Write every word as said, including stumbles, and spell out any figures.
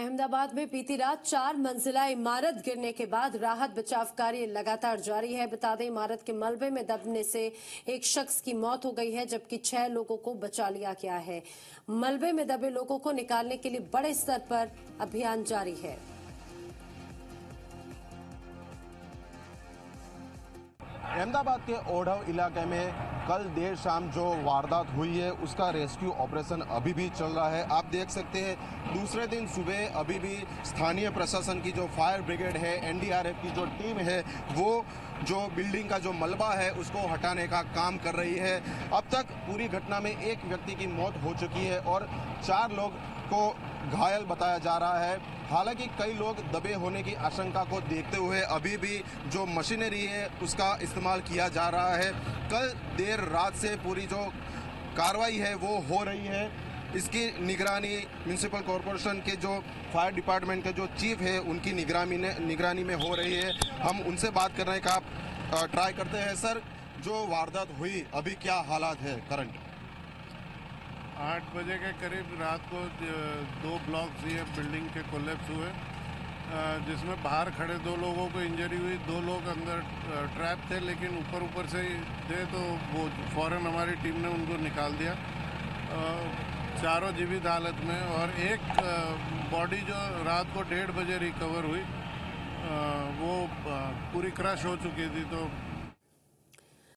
अहमदाबाद में बीती रात चार मंजिला इमारत गिरने के बाद राहत बचाव कार्य लगातार जारी है। बता दें, इमारत के मलबे में दबने से एक शख्स की मौत हो गई है, जबकि छह लोगों को बचा लिया गया है। मलबे में दबे लोगों को निकालने के लिए बड़े स्तर पर अभियान जारी है। अहमदाबाद के ओढ़व इलाके में कल देर शाम जो वारदात हुई है उसका रेस्क्यू ऑपरेशन अभी भी चल रहा है। आप देख सकते हैं दूसरे दिन सुबह अभी भी स्थानीय प्रशासन की जो फायर ब्रिगेड है, एन डी आर एफ की जो टीम है, वो जो बिल्डिंग का जो मलबा है उसको हटाने का काम कर रही है। अब तक पूरी घटना में एक व्यक्ति की मौत हो चुकी है और चार लोग को घायल बताया जा रहा है। हालांकि कई लोग दबे होने की आशंका को देखते हुए अभी भी जो मशीनरी है उसका इस्तेमाल किया जा रहा है। कल देर रात से पूरी जो कार्रवाई है वो हो रही है। इसकी निगरानी म्यूनिसिपल कॉरपोरेशन के जो फायर डिपार्टमेंट के जो चीफ है उनकी निगरानी निगरानी में हो रही है। हम उनसे बात करने का ट्राई करते हैं। सर, जो वारदात हुई अभी क्या हालात है करंट? आठ बजे के करीब रात को दो ब्लॉक्स ये बिल्डिंग के कोलैप्स हुए, जिसमें बाहर खड़े दो लोगों को इंजरी हुई। दो लोग अंदर ट्रैप थे, लेकिन ऊपर ऊपर से ही थे, तो वो फौरन हमारी टीम ने उनको निकाल दिया, चारों जीवित हालत में। और एक बॉडी जो रात को डेढ़ बजे रिकवर हुई, वो पूरी क्रश हो चुकी थी, तो